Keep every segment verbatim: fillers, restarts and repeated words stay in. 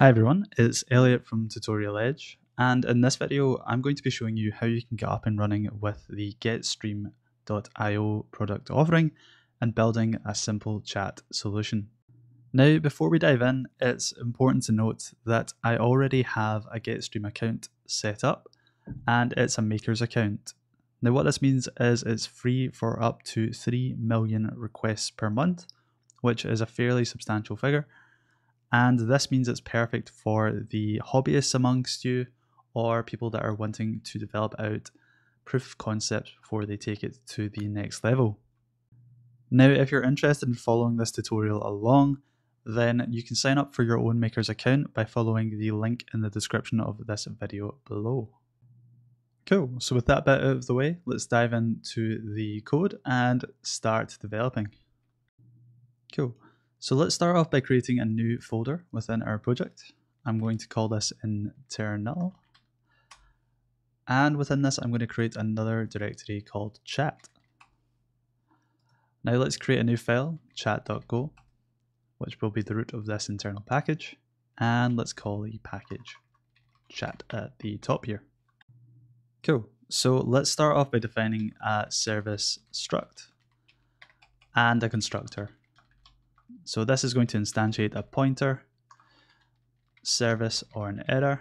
Hi everyone, it's Elliot from Tutorial Edge, and in this video I'm going to be showing you how you can get up and running with the get stream dot i o product offering and building a simple chat solution. Now before we dive in, it's important to note that I already have a GetStream account set up, and it's a maker's account. Now what this means is it's free for up to three million requests per month, which is a fairly substantial figure. And this means it's perfect for the hobbyists amongst you or people that are wanting to develop out proof of concepts before they take it to the next level. Now, if you're interested in following this tutorial along, then you can sign up for your own maker's account by following the link in the description of this video below. Cool, so with that bit out of the way, let's dive into the code and start developing. Cool. So let's start off by creating a new folder within our project. I'm going to call this internal. And within this, I'm going to create another directory called chat. Now let's create a new file, chat dot go, which will be the root of this internal package. And let's call the package chat at the top here. Cool. So let's start off by defining a service struct and a constructor. So this is going to instantiate a pointer, service or an error,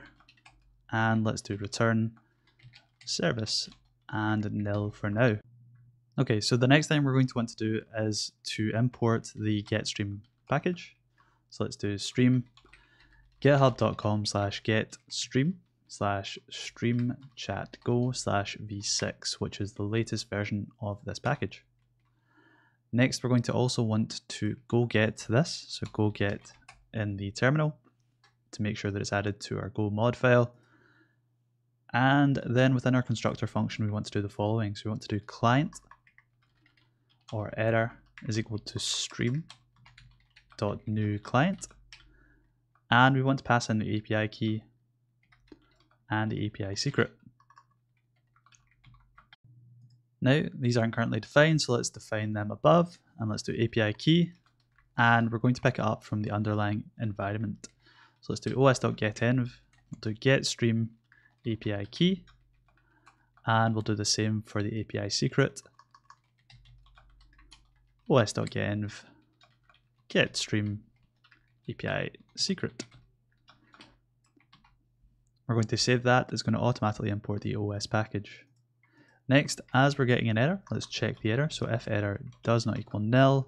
and let's do return service and nil for now. Okay, so the next thing we're going to want to do is to import the GetStream package. So let's do stream, github.com slash getstream slash stream chat go slash v six, which is the latest version of this package. Next, we're going to also want to go get this, so go get in the terminal to make sure that it's added to our go mod file. And then within our constructor function, we want to do the following. So we want to do client or error is equal to stream.newClient, and we want to pass in the A P I key and the A P I secret. Now, these aren't currently defined, so let's define them above, and let's do A P I key, and we're going to pick it up from the underlying environment. So let's do os.getenv, we'll do getStream A P I key, and we'll do the same for the A P I secret, os.getenv, getStream A P I secret. We're going to save that, it's going to automatically import the O S package. Next, as we're getting an error, let's check the error. So if error does not equal nil,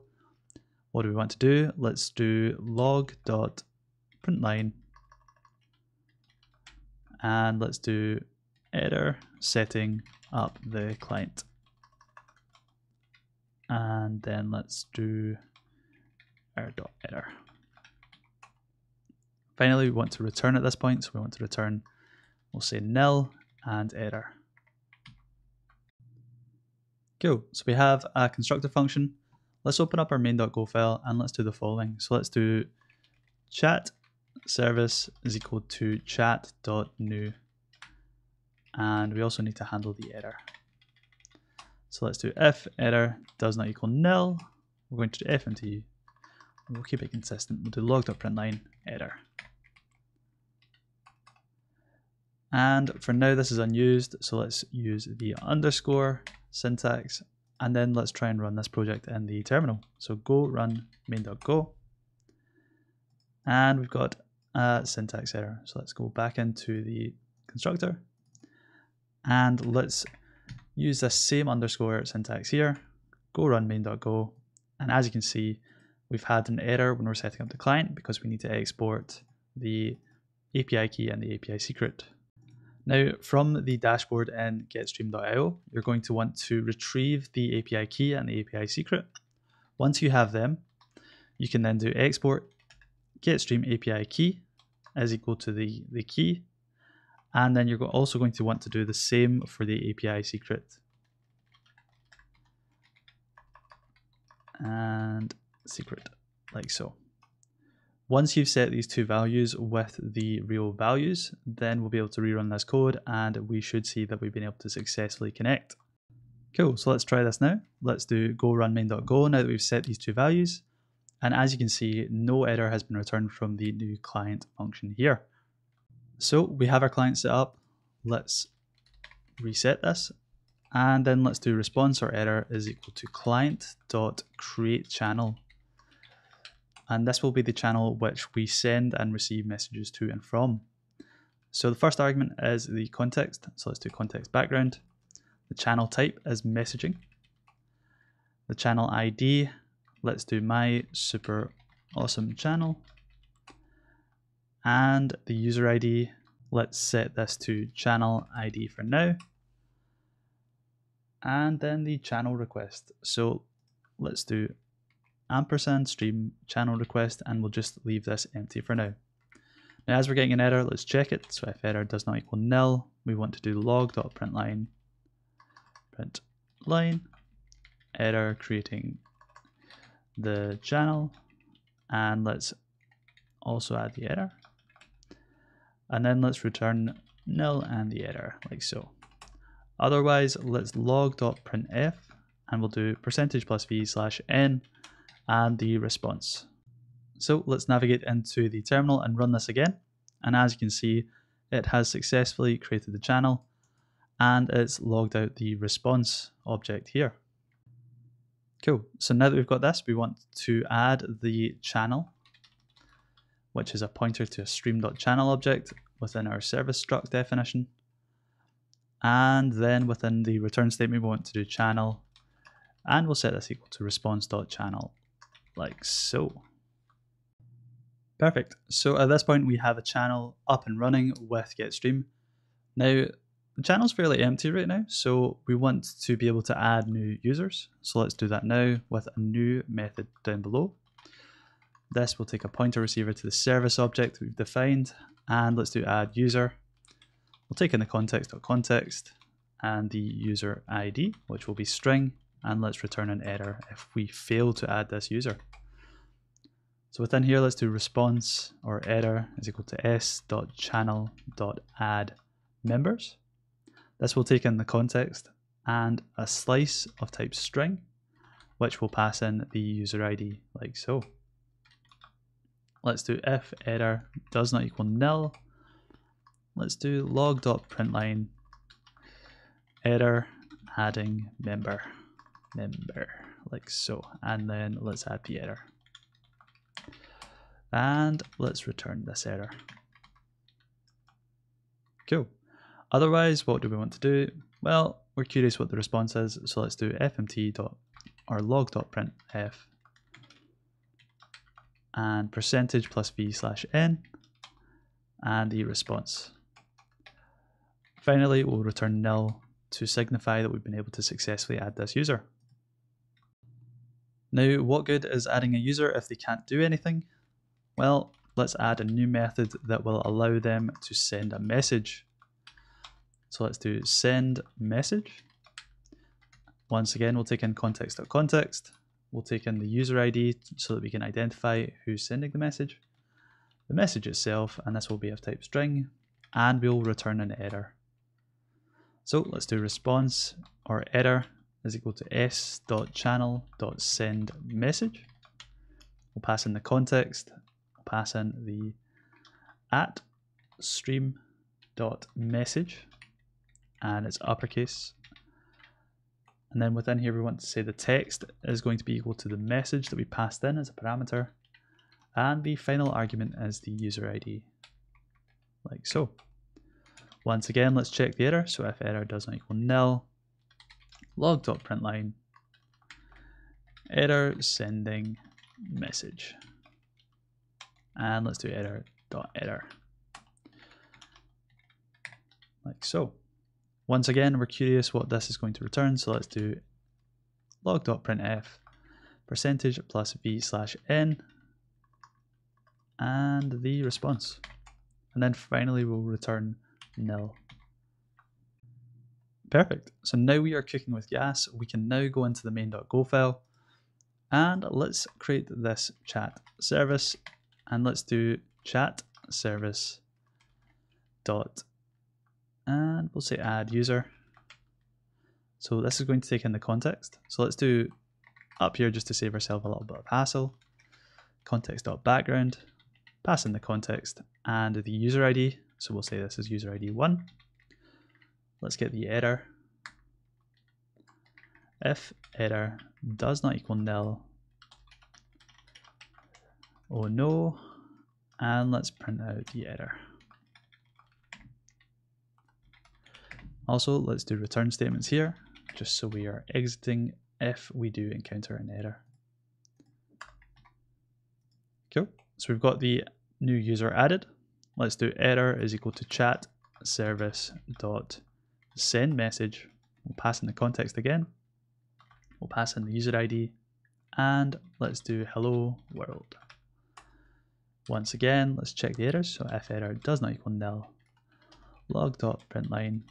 what do we want to do? Let's do log.println, and let's do error setting up the client. And then let's do error.error. Finally, we want to return at this point. So we want to return, we'll say nil and error. Cool, so we have a constructor function. Let's open up our main.go file and let's do the following. So let's do chat service is equal to chat.new, and we also need to handle the error. So let's do if error does not equal nil, we're going to do fmt. We'll keep it consistent. We'll do log.println error. And for now this is unused, so let's use the underscore syntax, and then let's try and run this project in the terminal. So go run main.go, and we've got a syntax error. So let's go back into the constructor and let's use the same underscore syntax here. Go run main.go, and as you can see, we've had an error when we're setting up the client because we need to export the A P I key and the A P I secret. Now, from the dashboard in get stream dot i o, you're going to want to retrieve the A P I key and the A P I secret. Once you have them, you can then do export getStream A P I key as equal to the, the key. And then you're also going to want to do the same for the A P I secret. And secret, like so. Once you've set these two values with the real values, then we'll be able to rerun this code and we should see that we've been able to successfully connect. Cool, so let's try this now. Let's do go run main.go now that we've set these two values, And as you can see, no error has been returned from the new client function here. So we have our client set up. Let's reset this. And then let's do response or error is equal to client.createChannel. And this will be the channel which we send and receive messages to and from. So the first argument is the context. So let's do context background. The channel type is messaging. The channel I D, let's do my super awesome channel. And the user I D, let's set this to channel I D for now. And then the channel request. So let's do ampersand stream channel request, and we'll just leave this empty for now. Now, as we're getting an error, let's check it. So if error does not equal nil, we want to do log.println, print line, error creating the channel. And let's also add the error. And then let's return nil and the error, like so. Otherwise, let's log.printf, and we'll do percentage plus v slash n and the response. So let's navigate into the terminal and run this again. And as you can see, it has successfully created the channel and it's logged out the response object here. Cool. So now that we've got this, we want to add the channel, which is a pointer to a stream.channel object within our service struct definition. And then within the return statement, we want to do channel, and we'll set this equal to response.channel, like so. Perfect. So at this point, we have a channel up and running with GetStream. Now, the channel's fairly empty right now, so we want to be able to add new users. So let's do that now with a new method down below. This will take a pointer receiver to the service object we've defined, and let's do add user. We'll take in the context.context and the user I D, which will be string, and let's return an error if we fail to add this user. So within here, let's do response or error is equal to s.channel.add members. This will take in the context and a slice of type string, which will pass in the user I D, like so. Let's do if error does not equal nil, let's do log.println error adding member, member, like so. And then let's add the error. And let's return this error. Cool. Otherwise, what do we want to do? Well, we're curious what the response is. So let's do fmt dot or log.printf and percentage plus v slash n and the response. Finally, we'll return nil to signify that we've been able to successfully add this user. Now, what good is adding a user if they can't do anything? Well, let's add a new method that will allow them to send a message. So let's do send message. Once again, we'll take in context.context. We'll take in the user I D so that we can identify who's sending the message. The message itself, and this will be of type string, and we'll return an error. So let's do response or error is equal to s.channel.sendMessage. We'll pass in the context, we'll pass in the at stream.message, and it's uppercase. And then within here, we want to say the text is going to be equal to the message that we passed in as a parameter. And the final argument is the user I D, like so. Once again, let's check the error. So if error does not equal nil, log.println, error sending message. And let's do error.error, like so. Once again, we're curious what this is going to return. So let's do log.printf, percentage plus v slash n, and the response. And then finally we'll return nil. Perfect. So now we are cooking with gas. We can now go into the main.go file and let's create this chat service, and let's do chat service dot, and we'll say add user. So this is going to take in the context. So let's do up here just to save ourselves a little bit of hassle. context.background, pass in the context and the user I D. So we'll say this is user I D one. Let's get the error. If error does not equal nil, oh no, and let's print out the error. Also, let's do return statements here, just so we are exiting if we do encounter an error. Cool. So we've got the new user added. Let's do error is equal to chat service dot send message. We'll pass in the context again. We'll pass in the user I D, and let's do hello world. Once again, let's check the errors. So if error does not equal nil, log.println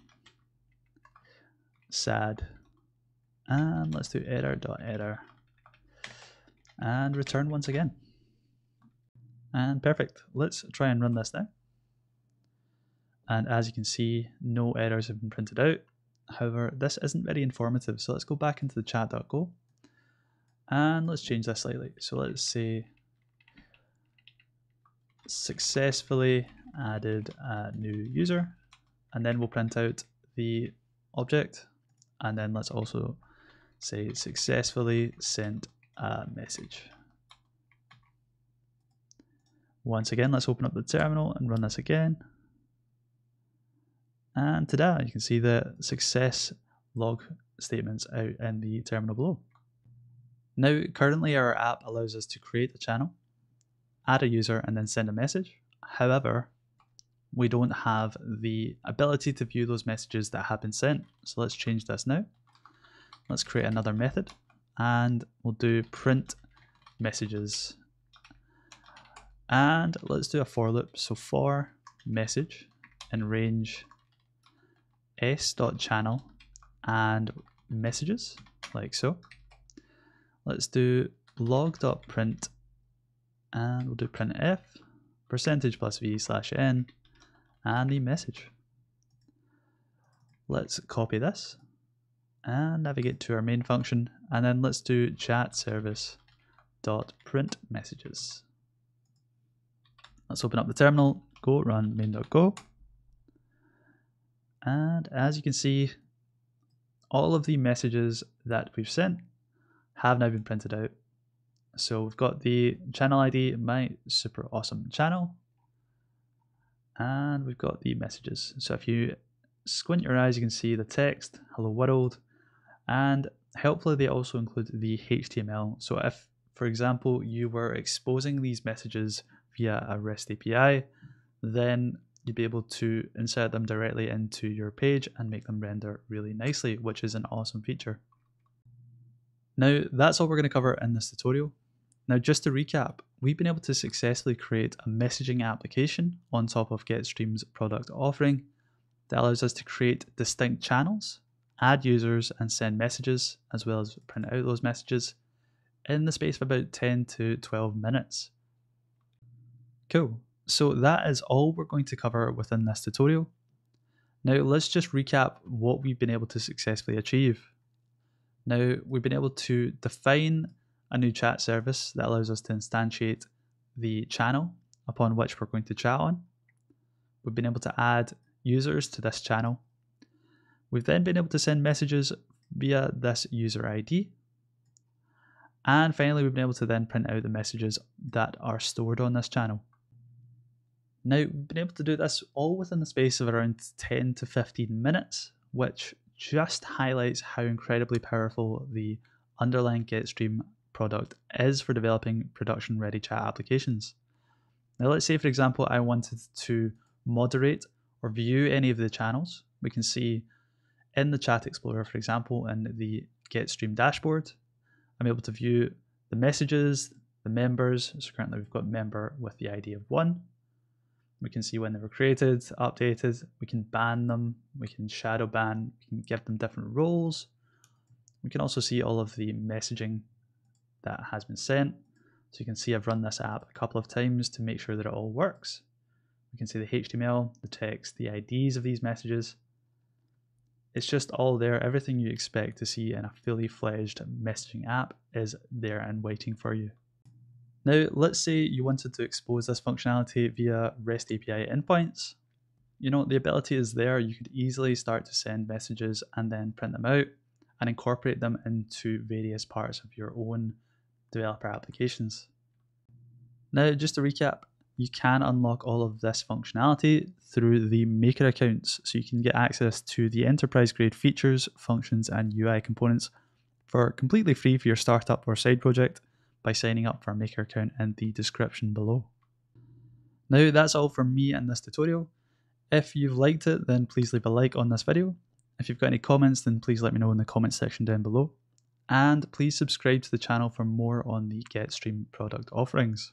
sad, and let's do error.error and return once again. And perfect. Let's try and run this now. And as you can see, no errors have been printed out. However, this isn't very informative, so let's go back into the chat.go and let's change this slightly. So let's say successfully added a new user, and then we'll print out the object, and then let's also say successfully sent a message. Once again, let's open up the terminal and run this again. And ta-da, you can see the success log statements out in the terminal below. Now, currently our app allows us to create a channel, add a user, and then send a message. However, we don't have the ability to view those messages that have been sent. So let's change this now. Let's create another method, and we'll do print messages. And let's do a for loop. So for message in range s.channel and messages, like so. Let's do log.print, and we'll do printf, percentage plus v slash n, and the message. Let's copy this and navigate to our main function, and then let's do chat service dot print messages. Let's open up the terminal, go run main.go. And as you can see, all of the messages that we've sent have now been printed out. So we've got the channel I D, my super awesome channel, and we've got the messages. So if you squint your eyes, you can see the text, hello world, and helpfully they also include the H T M L. So if, for example, you were exposing these messages via a REST A P I, then you'd be able to insert them directly into your page and make them render really nicely, which is an awesome feature. Now, that's all we're going to cover in this tutorial. Now, just to recap, we've been able to successfully create a messaging application on top of GetStream's product offering that allows us to create distinct channels, add users, and send messages, as well as print out those messages in the space of about ten to twelve minutes. Cool. So that is all we're going to cover within this tutorial. Now let's just recap what we've been able to successfully achieve. Now, we've been able to define a new chat service that allows us to instantiate the channel upon which we're going to chat on. We've been able to add users to this channel. We've then been able to send messages via this user I D. And finally, we've been able to then print out the messages that are stored on this channel. Now, we've been able to do this all within the space of around ten to fifteen minutes, which just highlights how incredibly powerful the underlying GetStream product is for developing production-ready chat applications. Now, let's say, for example, I wanted to moderate or view any of the channels. We can see in the Chat Explorer, for example, in the GetStream dashboard, I'm able to view the messages, the members. So currently we've got member with the I D of one. We can see when they were created, updated, we can ban them, we can shadow ban, we can give them different roles. We can also see all of the messaging that has been sent. So you can see I've run this app a couple of times to make sure that it all works. We can see the H T M L, the text, the I Ds of these messages. It's just all there. Everything you expect to see in a fully fledged messaging app is there and waiting for you. Now, let's say you wanted to expose this functionality via REST A P I endpoints. You know, the ability is there. You could easily start to send messages and then print them out and incorporate them into various parts of your own developer applications. Now, just to recap, you can unlock all of this functionality through the maker accounts, so you can get access to the enterprise grade features, functions, and U I components for completely free for your startup or side project by signing up for a maker account in the description below. Now, that's all from me in this tutorial. If you've liked it, then please leave a like on this video. If you've got any comments, then please let me know in the comments section down below. And please subscribe to the channel for more on the GetStream product offerings.